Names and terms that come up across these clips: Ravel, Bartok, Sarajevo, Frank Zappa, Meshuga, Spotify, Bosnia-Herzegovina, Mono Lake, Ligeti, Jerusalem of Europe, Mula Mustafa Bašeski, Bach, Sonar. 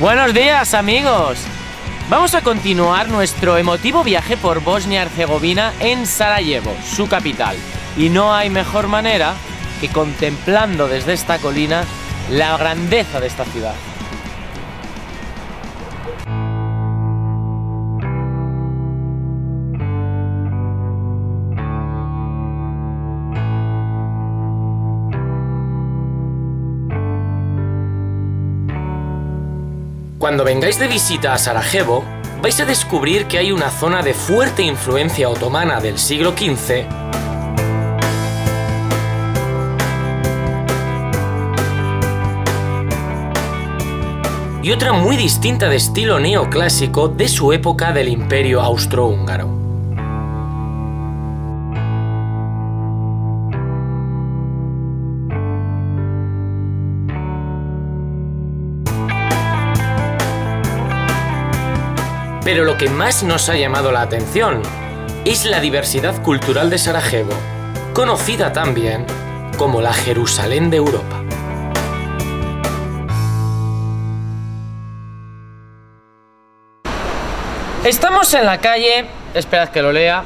Buenos días, amigos. Vamos a continuar nuestro emotivo viaje por Bosnia-Herzegovina en Sarajevo, su capital. Y no hay mejor manera que contemplando desde esta colina la grandeza de esta ciudad. Cuando vengáis de visita a Sarajevo, vais a descubrir que hay una zona de fuerte influencia otomana del siglo XV y otra muy distinta de estilo neoclásico de su época del Imperio Austrohúngaro. Pero lo que más nos ha llamado la atención es la diversidad cultural de Sarajevo, conocida también como la Jerusalén de Europa. Estamos en la calle, esperad que lo lea,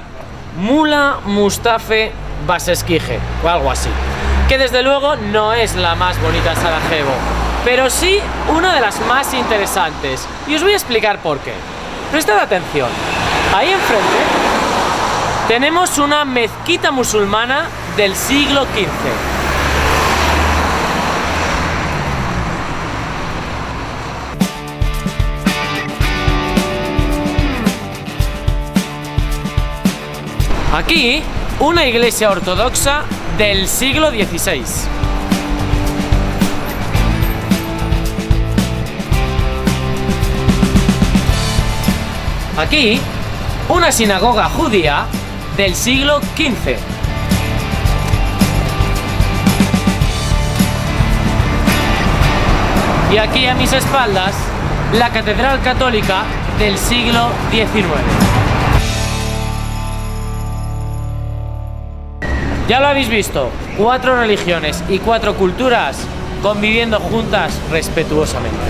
Mula Mustafa Bašeski o algo así, que desde luego no es la más bonita de Sarajevo, pero sí una de las más interesantes, y os voy a explicar por qué. Prestad atención, ahí enfrente tenemos una mezquita musulmana del siglo XV. Aquí, una iglesia ortodoxa del siglo XVI. Aquí, una sinagoga judía del siglo XV. Y aquí a mis espaldas, la catedral católica del siglo XIX. Ya lo habéis visto, 4 religiones y 4 culturas conviviendo juntas respetuosamente.